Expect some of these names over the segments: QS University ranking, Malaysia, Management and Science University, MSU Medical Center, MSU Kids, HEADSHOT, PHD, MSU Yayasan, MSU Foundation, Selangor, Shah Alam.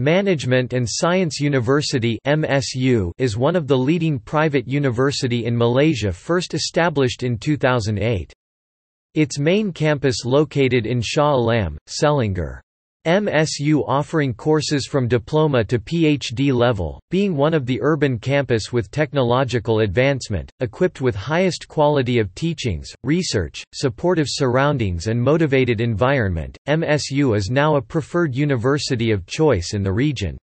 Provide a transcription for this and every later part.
Management and Science University (MSU) is one of the leading private university in Malaysia, first established in 2008. Its main campus located in Shah Alam, Selangor. MSU offering courses from diploma to PhD level, being one of the urban campus with technological advancement, equipped with highest quality of teachings, research, supportive surroundings and motivated environment. MSU is now a preferred university of choice in the region.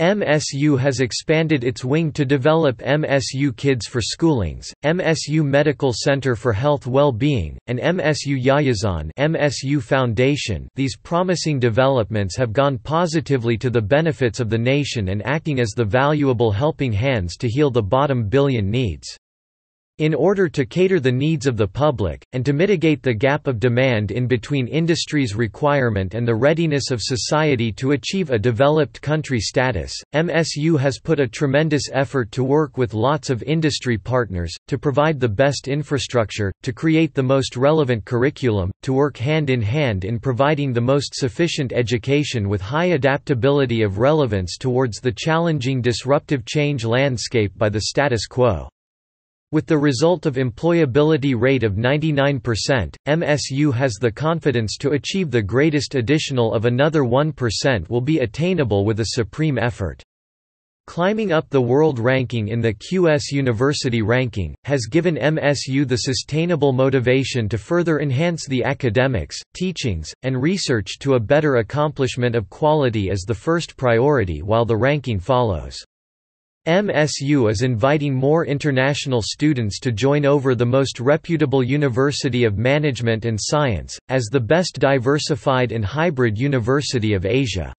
MSU has expanded its wing to develop MSU Kids for Schoolings, MSU Medical Center for Health Well-Being, and MSU Yayasan (MSU Foundation). These promising developments have gone positively to the benefits of the nation and acting as the valuable helping hands to heal the bottom billion needs. In order to cater the needs of the public, and to mitigate the gap of demand in between industry's requirement and the readiness of society to achieve a developed country status, MSU has put a tremendous effort to work with lots of industry partners, to provide the best infrastructure, to create the most relevant curriculum, to work hand-in-hand in providing the most sufficient education with high adaptability of relevance towards the challenging disruptive change landscape by the status quo. With the result of employability rate of 99%, MSU has the confidence to achieve the greatest additional of another 1% will be attainable with a supreme effort. Climbing up the world ranking in the QS University ranking, has given MSU the sustainable motivation to further enhance the academics, teachings, and research to a better accomplishment of quality as the first priority while the ranking follows. MSU is inviting more international students to join over the most reputable University of Management and Science, as the best diversified and hybrid university of Asia.